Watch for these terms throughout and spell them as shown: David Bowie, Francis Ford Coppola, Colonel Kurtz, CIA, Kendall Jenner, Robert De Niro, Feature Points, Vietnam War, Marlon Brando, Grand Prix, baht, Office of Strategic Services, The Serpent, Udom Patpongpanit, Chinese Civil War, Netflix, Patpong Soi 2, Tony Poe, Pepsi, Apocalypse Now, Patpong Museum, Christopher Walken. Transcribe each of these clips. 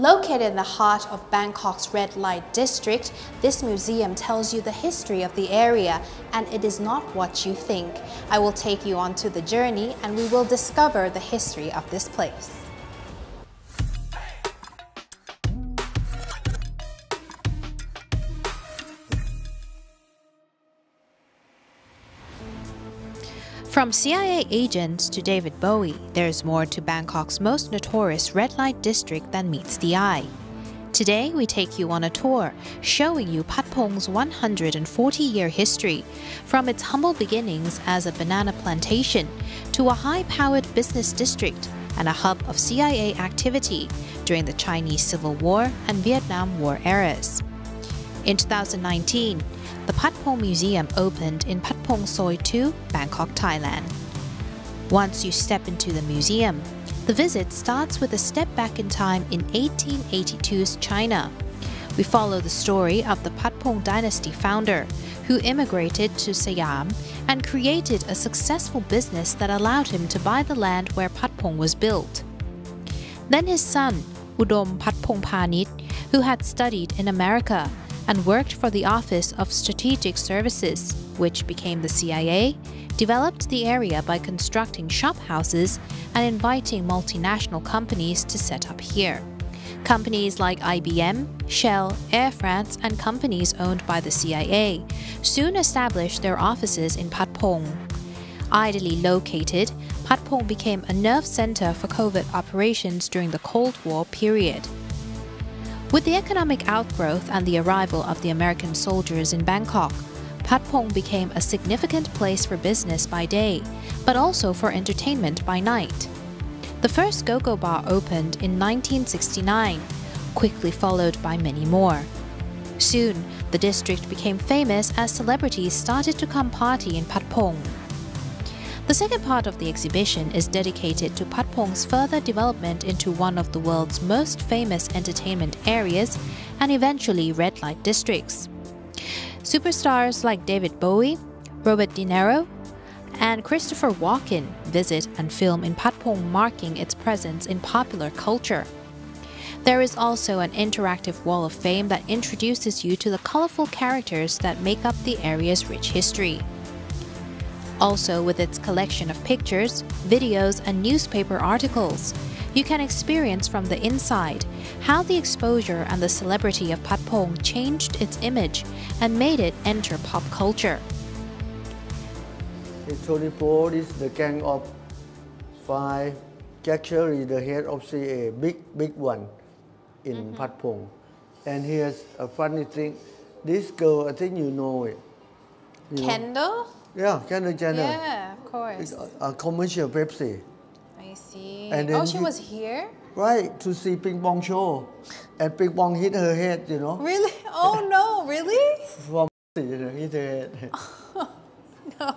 Located in the heart of Bangkok's red light district, this museum tells you the history of the area, and it is not what you think. I will take you on to the journey and we will discover the history of this place. From CIA agents to David Bowie, there's more to Bangkok's most notorious red light district than meets the eye. Today, we take you on a tour, showing you Patpong's 140-year history, from its humble beginnings as a banana plantation to a high-powered business district and a hub of CIA activity during the Chinese Civil War and Vietnam War eras. In 2019, the Patpong Museum opened in Patpong Soi 2, Bangkok, Thailand. Once you step into the museum, the visit starts with a step back in time in 1882's China. We follow the story of the Patpong dynasty founder, who immigrated to Siam and created a successful business that allowed him to buy the land where Patpong was built. Then his son, Udom Patpongpanit, who had studied in America, and worked for the Office of Strategic Services, which became the CIA, developed the area by constructing shop houses and inviting multinational companies to set up here. Companies like IBM, Shell, Air France, and companies owned by the CIA soon established their offices in Patpong. Ideally located, Patpong became a nerve center for covert operations during the Cold War period. With the economic outgrowth and the arrival of the American soldiers in Bangkok, Patpong became a significant place for business by day, but also for entertainment by night. The first go-go bar opened in 1969, quickly followed by many more. Soon, the district became famous as celebrities started to come party in Patpong. The second part of the exhibition is dedicated to Patpong's further development into one of the world's most famous entertainment areas and eventually red light districts. Superstars like David Bowie, Robert De Niro, and Christopher Walken visit and film in Patpong, marking its presence in popular culture. There is also an interactive wall of fame that introduces you to the colorful characters that make up the area's rich history. Also, with its collection of pictures, videos, and newspaper articles, you can experience from the inside how the exposure and the celebrity of Patpong changed its image and made it enter pop culture. Tony Poe is the gang of five, actually the head of CIA, big one in Patpong. And here's a funny thing, this girl, I think you know it. You Kendall? Know? Yeah, Kendall Jenner. Yeah, of course. A commercial Pepsi. I see. And oh, she was here? Right, to see Ping Pong show. And Ping Pong hit her head, you know. Really? Oh no, really? From Pepsi, hit her head. Oh, no.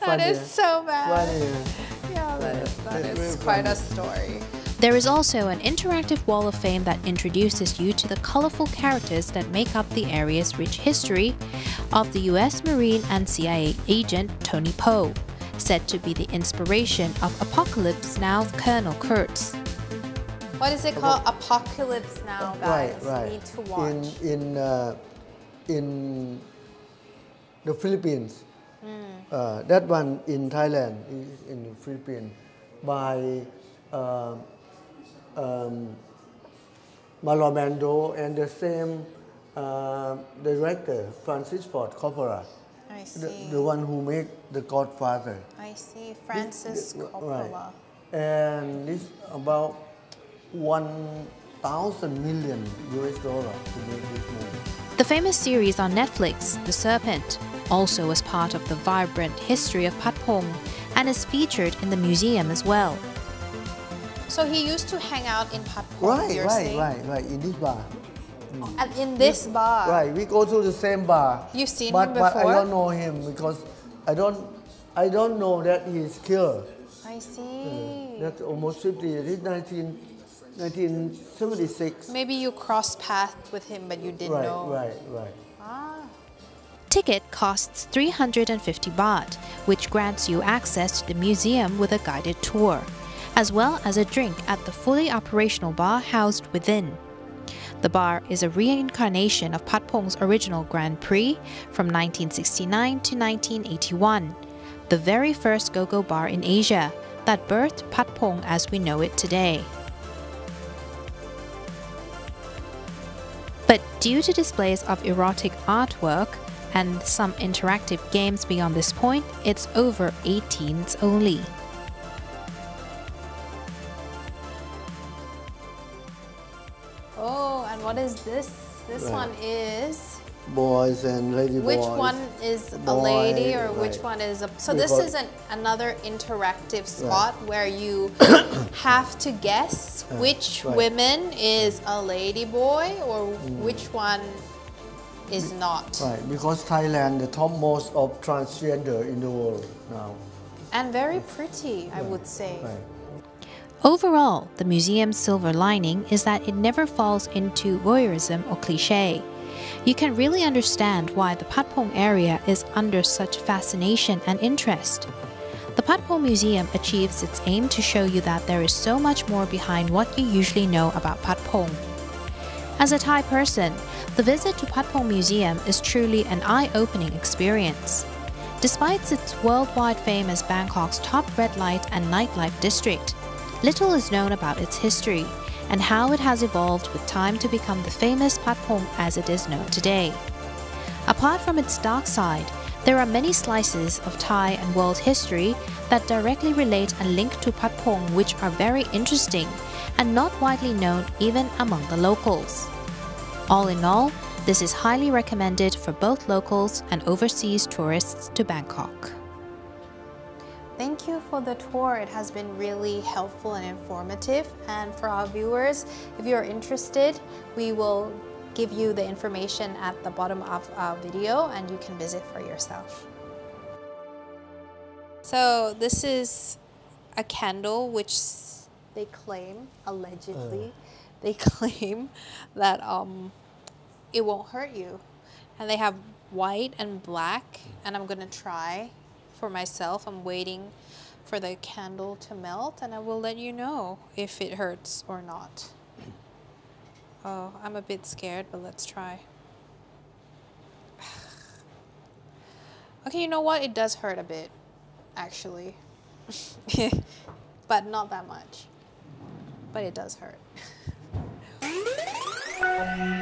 That is so bad. Funny. Yeah, that is quite a story. There is also an interactive wall of fame that introduces you to the colorful characters that make up the area's rich history of the US Marine and CIA agent Tony Poe, said to be the inspiration of Apocalypse Now Colonel Kurtz. What is it called? Apocalypse Now, guys. Right. Need to watch. In the Philippines. That one in Thailand, in the Philippines, by Marlon Brando and the same director, Francis Ford Coppola. I see. The one who made The Godfather. I see, Francis Coppola. Right. And it's about $1,000 million to make this movie. The famous series on Netflix, The Serpent, also was part of the vibrant history of Patpong and is featured in the museum as well. So he used to hang out in Patpong, right, in this bar. And in this bar? Right, we go to the same bar. You've seen him before? But I don't know him because I don't know that he's killed. I see. That's almost 50 years, it's 1976. Maybe you crossed paths with him, but you didn't know. Right. Ah. Ticket costs 350 baht, which grants you access to the museum with a guided tour. as well as a drink at the fully operational bar housed within. The bar is a reincarnation of Patpong's original Grand Prix from 1969 to 1981, the very first go-go bar in Asia that birthed Patpong as we know it today. But due to displays of erotic artwork and some interactive games beyond this point, it's over 18s only. Oh, and what is this? This one is? Boys and lady boys. Which one is a lady or which one is a... So this is another interactive spot where you have to guess which women is a lady boy or which one is not. Right, because Thailand the topmost of transgender in the world now. And very pretty, I would say. Right. Overall, the museum's silver lining is that it never falls into voyeurism or cliché. You can really understand why the Patpong area is under such fascination and interest. The Patpong Museum achieves its aim to show you that there is so much more behind what you usually know about Patpong. As a Thai person, the visit to Patpong Museum is truly an eye-opening experience. Despite its worldwide fame as Bangkok's top red light and nightlife district, little is known about its history and how it has evolved with time to become the famous Patpong as it is known today. Apart from its dark side, there are many slices of Thai and world history that directly relate and link to Patpong which are very interesting and not widely known even among the locals. All in all, this is highly recommended for both locals and overseas tourists to Bangkok. Thank you for the tour. It has been really helpful and informative. And for our viewers, if you're interested, we will give you the information at the bottom of our video and you can visit for yourself. So this is a candle which they claim, allegedly, they claim that it won't hurt you. And they have white and black, and I'm gonna try for myself. I'm waiting for the candle to melt and I will let you know if it hurts or not. Oh, I'm a bit scared, but let's try. Okay, you know what? It does hurt a bit, actually. But not that much. But it does hurt.